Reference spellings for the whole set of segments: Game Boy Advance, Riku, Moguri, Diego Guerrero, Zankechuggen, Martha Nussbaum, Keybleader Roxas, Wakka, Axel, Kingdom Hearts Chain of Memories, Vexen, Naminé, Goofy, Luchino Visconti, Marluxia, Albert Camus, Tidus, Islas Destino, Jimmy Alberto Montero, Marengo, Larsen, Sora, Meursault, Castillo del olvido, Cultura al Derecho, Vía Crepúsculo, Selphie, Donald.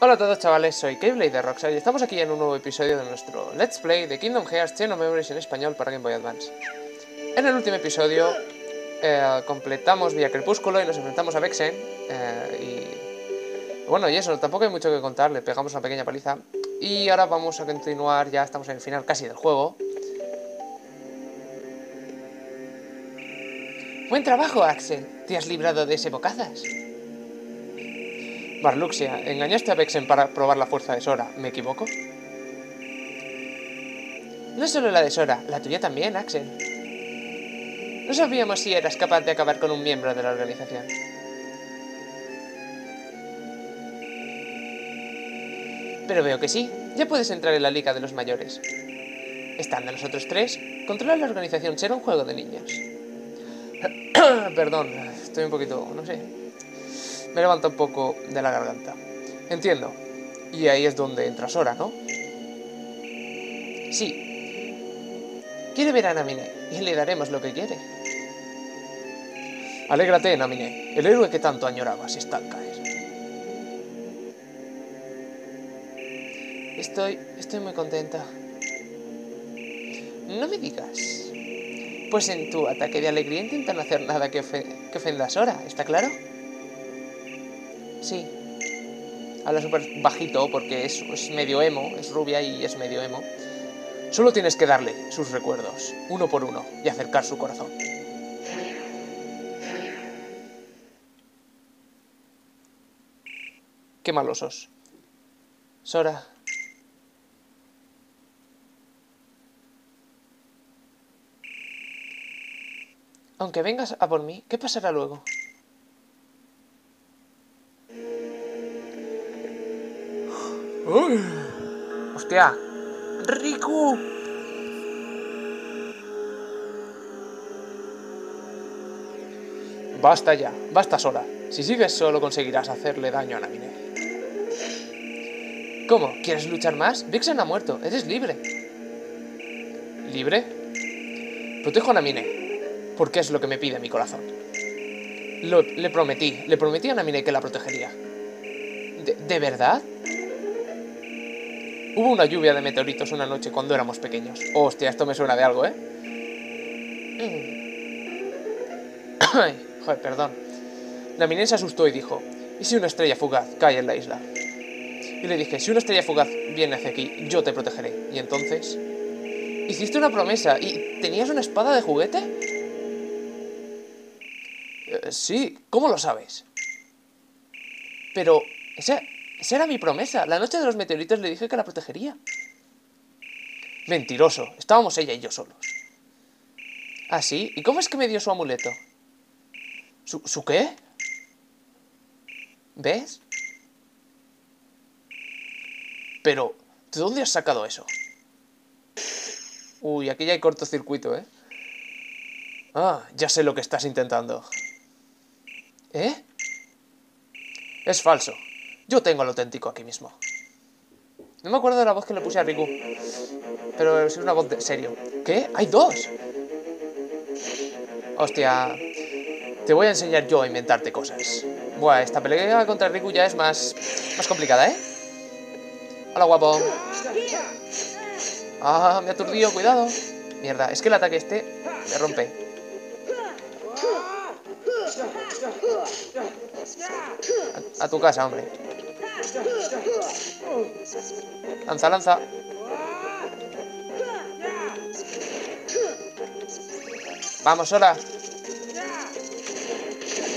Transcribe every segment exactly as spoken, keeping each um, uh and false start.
Hola a todos chavales, soy Keybleader Roxas y estamos aquí en un nuevo episodio de nuestro Let's Play de Kingdom Hearts Chain of Memories en español para Game Boy Advance. En el último episodio eh, completamos Vía Crepúsculo y nos enfrentamos a Vexen eh, y... Bueno, y eso, tampoco hay mucho que contar, le pegamos una pequeña paliza. Y ahora vamos a continuar, ya estamos en el final casi del juego. ¡Buen trabajo, Axel! ¿Te has librado de ese bocazas? Marluxia, engañaste a Vexen para probar la fuerza de Sora, ¿me equivoco? No solo la de Sora, la tuya también, Axel. No sabíamos si eras capaz de acabar con un miembro de la organización. Pero veo que sí, ya puedes entrar en la Liga de los Mayores. Estando los otros tres, controlar la organización será un juego de niños. Perdón, estoy un poquito... no sé... Me levanta un poco de la garganta. Entiendo. Y ahí es donde entra Sora, ¿no? Sí. Quiere ver a Naminé y le daremos lo que quiere. Alégrate, Naminé. El héroe que tanto añorabas está al caer. Estoy... estoy muy contenta. No me digas. Pues en tu ataque de alegría intentan hacer nada que, ofe que ofenda a Sora, ¿está claro? Sí. Habla súper bajito porque es, es medio emo, es rubia y es medio emo. Solo tienes que darle sus recuerdos, uno por uno, y acercar su corazón. Qué malosos. Sora. Aunque vengas a por mí, ¿qué pasará luego? Uh, ¡Hostia! ¡Riku! Basta ya, basta Sora. Si sigues solo conseguirás hacerle daño a Naminé. ¿Cómo? ¿Quieres luchar más? Vexen ha muerto, eres libre. ¿Libre? Protejo a Naminé, porque es lo que me pide mi corazón. Lo, le prometí, le prometí a Naminé que la protegería. ¿De, de verdad? Hubo una lluvia de meteoritos una noche cuando éramos pequeños. Hostia, esto me suena de algo, ¿eh? Ay, joder, perdón. Naminé se asustó y dijo, ¿y si una estrella fugaz cae en la isla? Y le dije, si una estrella fugaz viene hacia aquí, yo te protegeré. Y entonces... ¿Hiciste una promesa y tenías una espada de juguete? Eh, sí, ¿cómo lo sabes? Pero... esa... Esa era mi promesa. La noche de los meteoritos le dije que la protegería. Mentiroso. Estábamos ella y yo solos. ¿Ah, sí? ¿Y cómo es que me dio su amuleto? ¿Su, su qué? ¿Ves? Pero, ¿de dónde has sacado eso? Uy, aquí ya hay cortocircuito, ¿eh? Ah, ya sé lo que estás intentando. ¿Eh? Es falso. Yo tengo el auténtico aquí mismo. No me acuerdo de la voz que le puse a Riku. Pero es una voz de serio. ¿Qué? ¡Hay dos! Hostia. Te voy a enseñar yo a inventarte cosas. Buah, esta pelea contra Riku ya es más... Más complicada, ¿eh? Hola, guapo. Ah, me aturdío, cuidado. Mierda, es que el ataque este me rompe. A, a tu casa, hombre. Lanza, lanza. Vamos, Sora.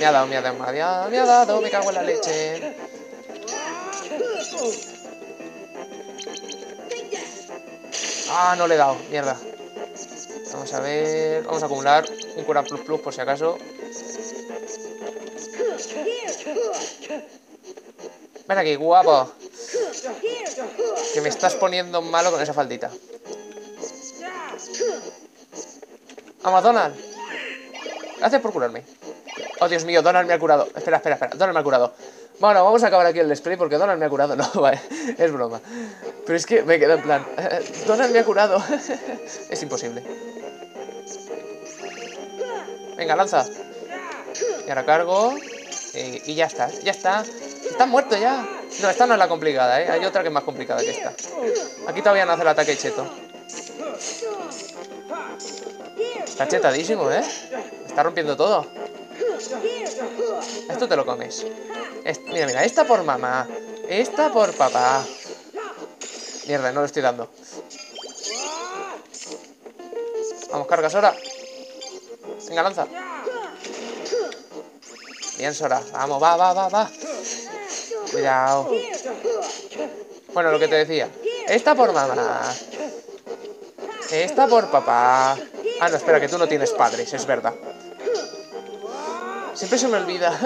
Me ha dado, me ha dado, me ha, me ha dado, me cago en la leche. Ah, no le he dado, mierda. Vamos a ver, vamos a acumular un cura plus plus por si acaso. Ven aquí, guapo. Que me estás poniendo malo con esa faldita. Vamos, Donald. Gracias por curarme. Oh, Dios mío, Donald me ha curado. Espera, espera, espera, Donald me ha curado. Bueno, vamos a acabar aquí el display porque Donald me ha curado. No, vale, es broma. Pero es que me quedo en plan Donald me ha curado. Es imposible. Venga, lanza. Y ahora cargo. Y ya está, ya está. ¡Están muertos ya! No, esta no es la complicada, ¿eh? Hay otra que es más complicada que esta. Aquí todavía no hace el ataque cheto. Está chetadísimo, ¿eh? Está rompiendo todo. Esto te lo comes. Est- mira, mira, esta por mamá. Esta por papá. Mierda, no lo estoy dando. Vamos, carga, Sora. Venga, lanza. Bien, Sora. Vamos, va, va, va, va. Cuidado. Bueno, lo que te decía. Esta por mamá. Esta por papá. Ah, no, espera, que tú no tienes padres, es verdad. Siempre se me olvida.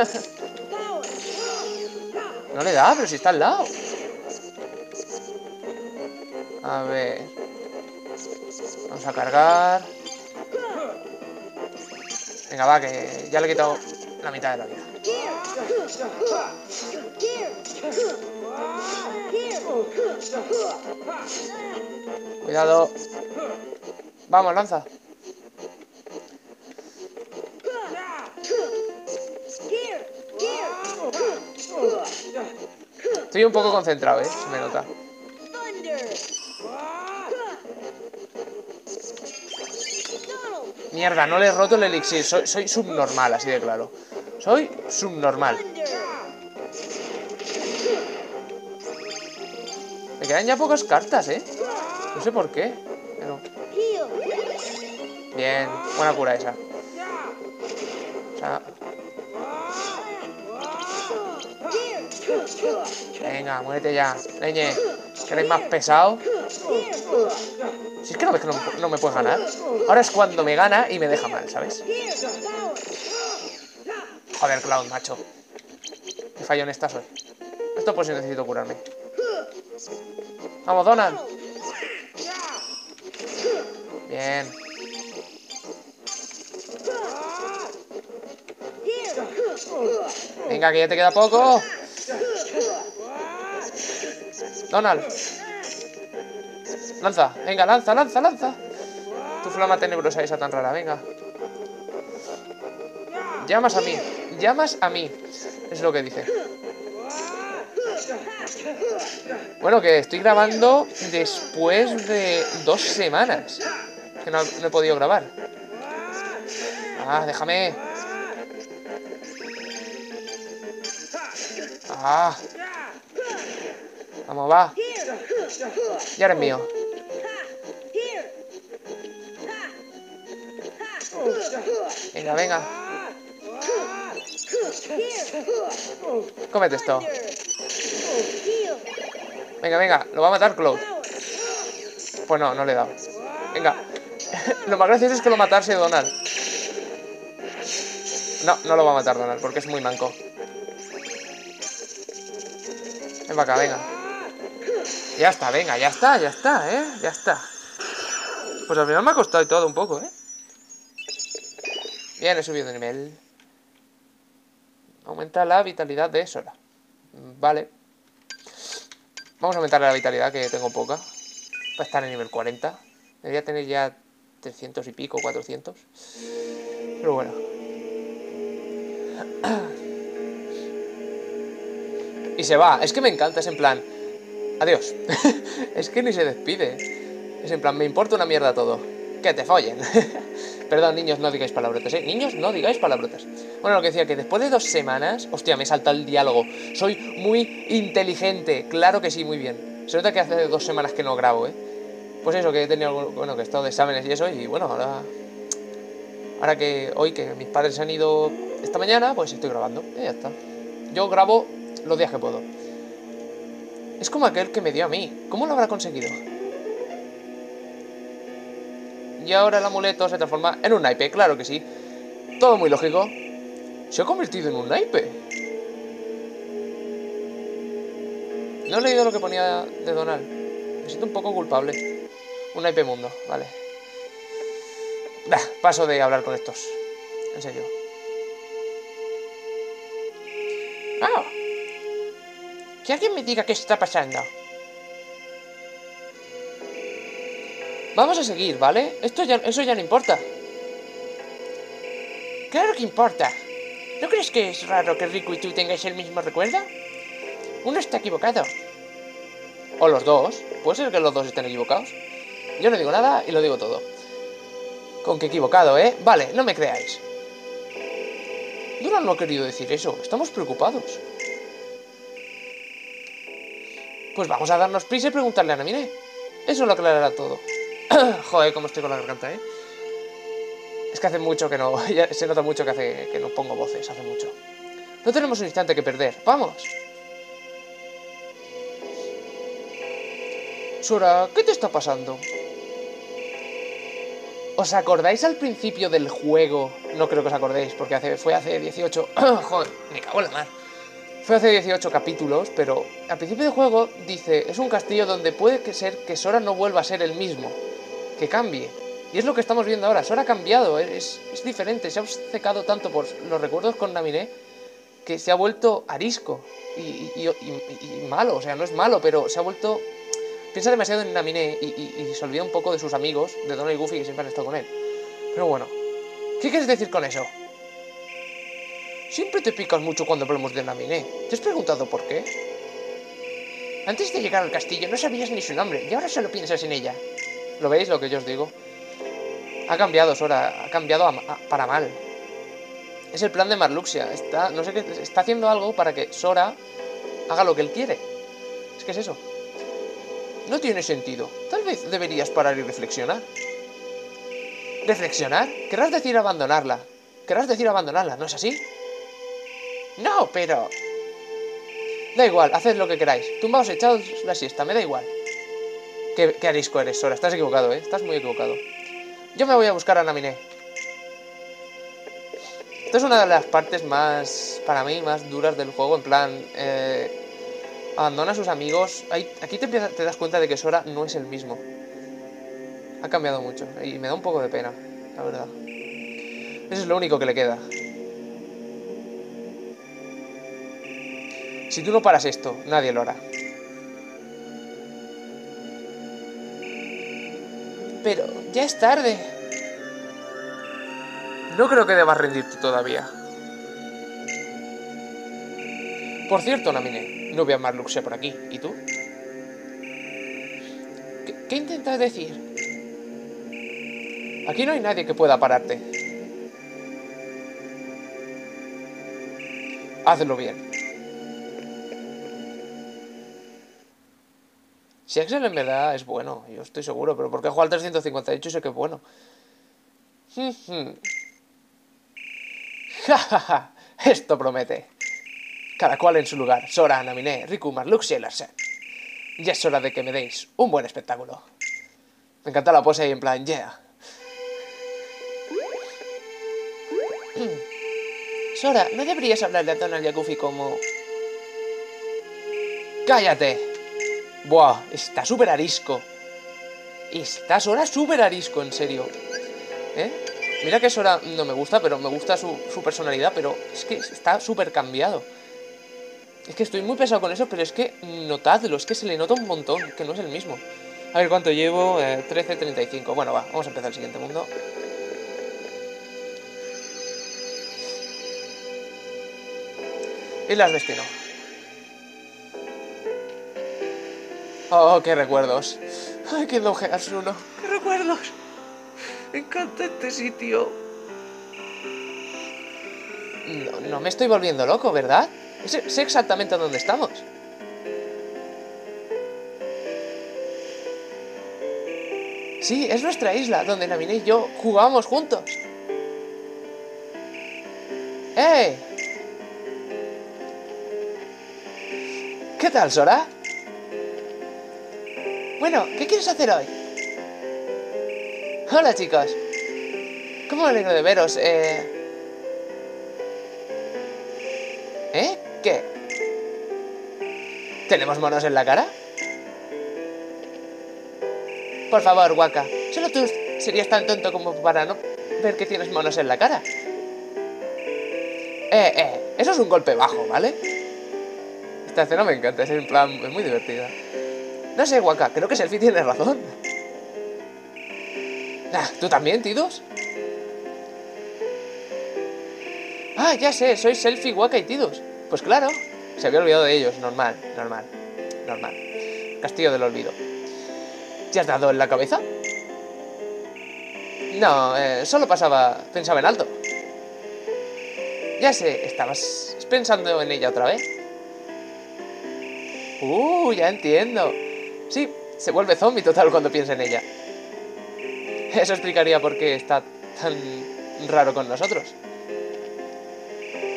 No le da, pero si está al lado. A ver. Vamos a cargar. Venga, va, que ya le he quitado la mitad de la vida. Cuidado. Vamos, lanza. Estoy un poco concentrado, ¿eh? Se me nota. Mierda, no le he roto el elixir. Soy, soy subnormal, así de claro. Soy subnormal. Me quedan ya pocas cartas, ¿eh? No sé por qué, pero... Bien, buena cura esa. O sea... Venga, muérete ya. Leñe, que eres más pesado. Si es que no ves que no, no me puedes ganar. Ahora es cuando me gana y me deja mal, ¿sabes? Joder, Clown, macho. Qué fallo en esta soy. Esto por si necesito curarme. Vamos, Donald. Bien. Venga, que ya te queda poco. Donald. Lanza, venga, lanza, lanza, lanza. Tu flama tenebrosa esa tan rara, venga. Llamas a mí, llamas a mí. Es lo que dice. Bueno, que estoy grabando después de dos semanas. Que no, no he podido grabar. Ah, déjame. Ah. Vamos, va. Ya eres mío. Venga, venga. Cómete esto. Venga, venga. Lo va a matar Cloud. Pues no, no le he dado. Venga. Lo más gracioso es que lo matase Donald. No, no lo va a matar Donald porque es muy manco. Ven para acá, venga. Ya está, venga, ya está, ya está, ¿eh? Ya está. Pues al final me ha costado y todo un poco, ¿eh? Bien, he subido de nivel. Aumenta la vitalidad de Sora. Vale. Vamos a aumentar la vitalidad, que tengo poca. Para estar en nivel cuarenta. Debería tener ya trescientos y pico, cuatrocientos. Pero bueno. Y se va. Es que me encanta, es en plan... Adiós. Es que ni se despide. Es en plan, me importa una mierda todo. Que te follen. Perdón, niños, no digáis palabrotas, ¿eh? Niños, no digáis palabrotas. Bueno, lo que decía, que después de dos semanas... Hostia, me salta el diálogo. Soy muy inteligente. Claro que sí, muy bien. Se nota que hace dos semanas que no grabo, ¿eh? Pues eso, que he tenido... Algún... Bueno, que he estado de exámenes y eso. Y bueno, ahora... Ahora que hoy, que mis padres han ido esta mañana, pues estoy grabando. Y ya está. Yo grabo los días que puedo. Es como aquel que me dio a mí. ¿Cómo lo habrá conseguido? Y ahora el amuleto se transforma en un naipe. Claro que sí. Todo muy lógico. Se ha convertido en un naipe. No he leído lo que ponía de Donald. Me siento un poco culpable. Un naipe mundo. Vale. Bah, paso de hablar con estos. En serio. ¡Ah! Que alguien me diga qué está pasando. Vamos a seguir, ¿vale? Esto ya, eso ya no importa. Claro que importa. ¿No crees que es raro que Riku y tú tengáis el mismo recuerdo? Uno está equivocado. O los dos. Puede ser que los dos estén equivocados. Yo no digo nada y lo digo todo. Con que equivocado, ¿eh? Vale, no me creáis. Donald no ha querido decir eso. Estamos preocupados. Pues vamos a darnos prisa y preguntarle a Naminé. Eso lo aclarará todo. Joder, cómo estoy con la garganta, ¿eh? Es que hace mucho que no... Ya se nota mucho que hace que no pongo voces. Hace mucho. No tenemos un instante que perder. ¡Vamos! Sora, ¿qué te está pasando? ¿Os acordáis al principio del juego? No creo que os acordéis, porque hace, fue hace dieciocho... Joder, me cago en la mar. Fue hace dieciocho capítulos, pero al principio del juego dice... Es un castillo donde puede que ser que Sora no vuelva a ser el mismo. Que cambie. Y es lo que estamos viendo ahora. Sora ha cambiado, es, es diferente. Se ha obcecado tanto por los recuerdos con Naminé que se ha vuelto arisco y, y, y, y malo. O sea, no es malo, pero se ha vuelto... Piensa demasiado en Naminé y, y, y se olvida un poco de sus amigos, de Donald y Goofy, que siempre han estado con él. Pero bueno, ¿qué quieres decir con eso? Siempre te picas mucho cuando hablamos de Naminé. ¿Te has preguntado por qué? Antes de llegar al castillo no sabías ni su nombre y ahora solo piensas en ella. ¿Lo veis lo que yo os digo? Ha cambiado Sora, ha cambiado a, a, para mal. Es el plan de Marluxia. Está, no sé qué, está haciendo algo para que Sora haga lo que él quiere. Es que es eso. No tiene sentido. Tal vez deberías parar y reflexionar. ¿Reflexionar? ¿Querrás decir abandonarla? ¿Querrás decir abandonarla? ¿No es así? No, pero... Da igual, haced lo que queráis. Tumbaos echados la siesta, me da igual. ¿Qué, qué arisco eres, Sora? Estás equivocado, ¿eh? Estás muy equivocado. Yo me voy a buscar a Naminé. Esta es una de las partes más... Para mí, más duras del juego. En plan... Eh... Abandona a sus amigos. Ahí, aquí te, empieza, te das cuenta de que Sora no es el mismo. Ha cambiado mucho. Y me da un poco de pena, la verdad. Eso es lo único que le queda. Si tú no paras esto, nadie lo hará. Pero ya es tarde. No creo que debas rendirte todavía. Por cierto, Naminé. No voy a Marluxia por aquí. ¿Y tú? ¿Qué, qué intentas decir? Aquí no hay nadie que pueda pararte. Hazlo bien. Si Axel en verdad es bueno, yo estoy seguro, pero porque he jugado al trescientos cincuenta y ocho y sé que es bueno. ¡Ja! Esto promete. Cada cual en su lugar. Sora, Naminé, Riku, Marluxia y Larsen. Ya es hora de que me deis un buen espectáculo. Me encanta la pose ahí en plan, yeah. Sora, ¿no deberías hablarle a Donald y a Goofy como...? ¡Cállate! Buah, está súper arisco. Está Sora súper arisco, en serio. ¿Eh? Mira que Sora no me gusta, pero me gusta su, su personalidad, pero es que está súper cambiado. Es que estoy muy pesado con eso, pero es que notadlo, es que se le nota un montón, que no es el mismo. A ver cuánto llevo, eh, trece treinta y cinco. Bueno, va, vamos a empezar el siguiente mundo. Islas Destino. Oh, qué recuerdos. Ay, Kingdom Hearts uno. Qué recuerdos. Me encanta este sitio. No, no me estoy volviendo loco, ¿verdad? Sé exactamente a dónde estamos. Sí, es nuestra isla, donde Naminé y yo jugábamos juntos. ¡Eh! ¿Qué tal, Sora? Bueno, ¿qué quieres hacer hoy? Hola, chicos. ¿Cómo me alegro de veros? Eh... ¿Eh? ¿Qué? ¿Tenemos monos en la cara? Por favor, Wakka, solo tú serías tan tonto como para no ver que tienes monos en la cara. Eh, eh, eso es un golpe bajo, ¿vale? Esta escena me encanta, es en plan, es muy divertida. No sé, Wakka, creo que Selphie tiene razón. Ah, ¿tú también, Tidus? Ah, ya sé, soy Selphie, Wakka y Tidus. Pues claro, Se había olvidado de ellos. Normal, normal, normal. Castillo del olvido. ¿Te has dado en la cabeza? No, eh, solo pasaba... Pensaba en alto. Ya sé, estabas pensando en ella otra vez. Uh, ya entiendo. Sí, se vuelve zombie total cuando piensa en ella. Eso explicaría por qué está tan raro con nosotros.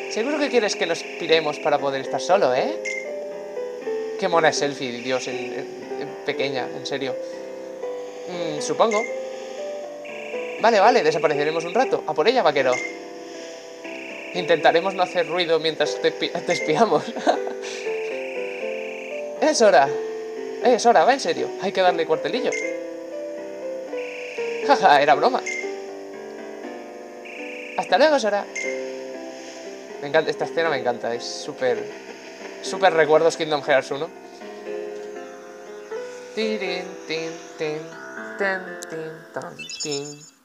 Seguro que quieres que nos piremos para poder estar solo, ¿eh? Qué mona es Selphie, Dios, en, en, en pequeña, en serio. Mm, supongo. Vale, vale, desapareceremos un rato. A por ella, vaquero. Intentaremos no hacer ruido mientras te, te espiamos. Es hora. Es hora, va en serio. Hay que darle cuartelillo. Jaja, era broma. Hasta luego, Sora. Me encanta, esta escena me encanta. Es súper... Súper recuerdos Kingdom Hearts uno.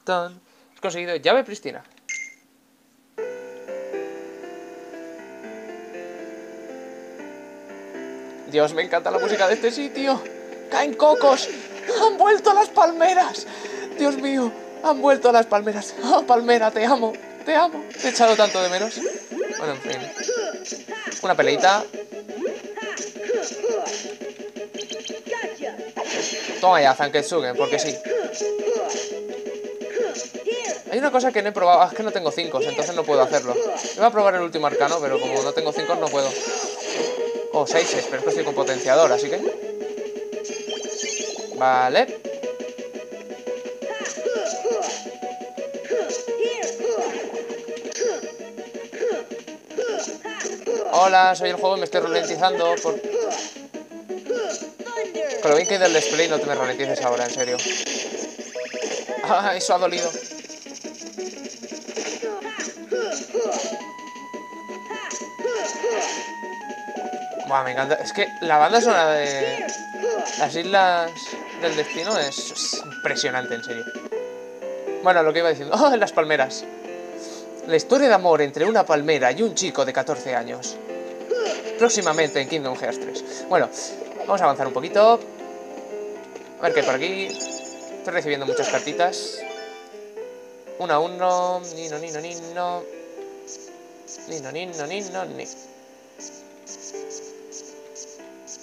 Has conseguido llave pristina. Dios, me encanta la música de este sitio. ¡Caen cocos! ¡Han vuelto las palmeras! Dios mío, han vuelto las palmeras. ¡Oh, palmera, te amo! ¡Te amo! Te he echado tanto de menos. Bueno, en fin. Una peleita. Toma ya, Zankechuggen, porque sí. Hay una cosa que no he probado. Es que no tengo cinco, entonces no puedo hacerlo. Iba a probar el último arcano, pero como no tengo cinco no puedo. O seis, pero es que estoy con potenciador, así que... Vale. Hola, soy el juego y me estoy ralentizando por... Con lo bien que he ido el display, no te me ralentices ahora, en serio. Ah, eso ha dolido. Wow, me encanta. Es que la banda sonora de las Islas del Destino es, es impresionante, en serio. Bueno, lo que iba diciendo. ¡Oh, las palmeras! La historia de amor entre una palmera y un chico de catorce años. Próximamente en Kingdom Hearts tres. Bueno, vamos a avanzar un poquito. A ver qué hay por aquí. Estoy recibiendo muchas cartitas. Una a uno. Nino, nino, nino. Nino, nino, nino, ni.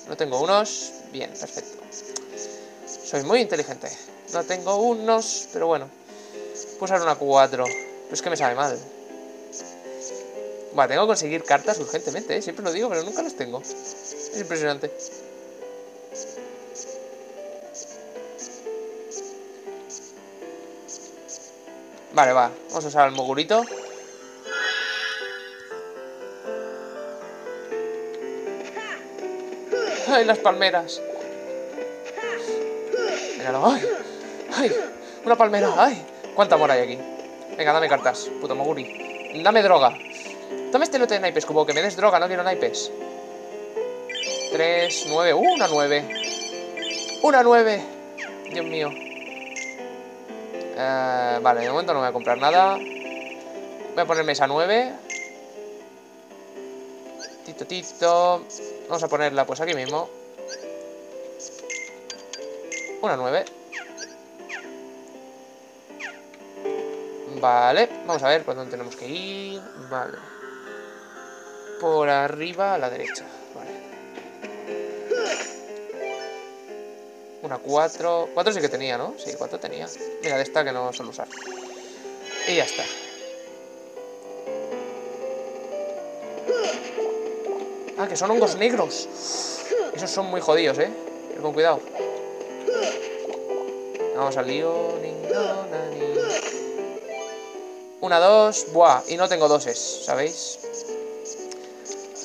No tengo unos. Bien, perfecto. Soy muy inteligente. No tengo unos, pero bueno. Puedo usar una cuatro. Pero es que me sabe mal. Bueno, tengo que conseguir cartas urgentemente, ¿eh? Siempre lo digo, pero nunca las tengo. Es impresionante. Vale, va. Vamos a usar el mogurito. ¡Ay, las palmeras! Míralo, ¡ay! ¡Ay! ¡Una palmera! ¡Ay! ¿Cuánta amor hay aquí? Venga, dame cartas, puto Moguri. Dame droga. Dame este lote de naipes, como que me des droga, no quiero naipes. Tres, nueve, uh, una nueve. ¡Una nueve! Dios mío. Eh, vale, de momento no voy a comprar nada. Voy a ponerme esa nueve. Tito, tito. Vamos a ponerla pues aquí mismo. Una nueve. Vale, vamos a ver por dónde tenemos que ir. Vale. Por arriba a la derecha. Vale. Una cuatro. Cuatro sí que tenía, ¿no? Sí, cuatro tenía. Mira, de esta que no suelo usar. Y ya está. Ah, que son hongos negros. Esos son muy jodidos, ¿eh? Ir con cuidado. Vamos al lío. Una, dos. Buah, y no tengo doses, ¿sabéis?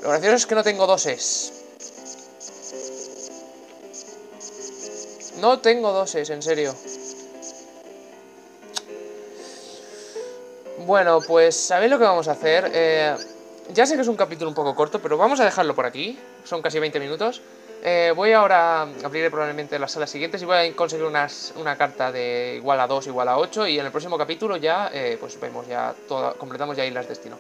Lo gracioso es que no tengo doses. No tengo doses, en serio. Bueno, pues, ¿sabéis lo que vamos a hacer? Eh... Ya sé que es un capítulo un poco corto, pero vamos a dejarlo por aquí. Son casi veinte minutos. Eh, voy ahora a abrir probablemente las salas siguientes y voy a conseguir unas, una carta de igual a dos, igual a ocho. Y en el próximo capítulo ya, eh, pues vemos ya toda, completamos ya Islas Destino.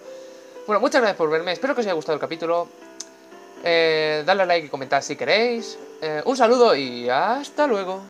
Bueno, muchas gracias por verme. Espero que os haya gustado el capítulo. eh, dadle a like y comentad si queréis. Eh, un saludo y hasta luego.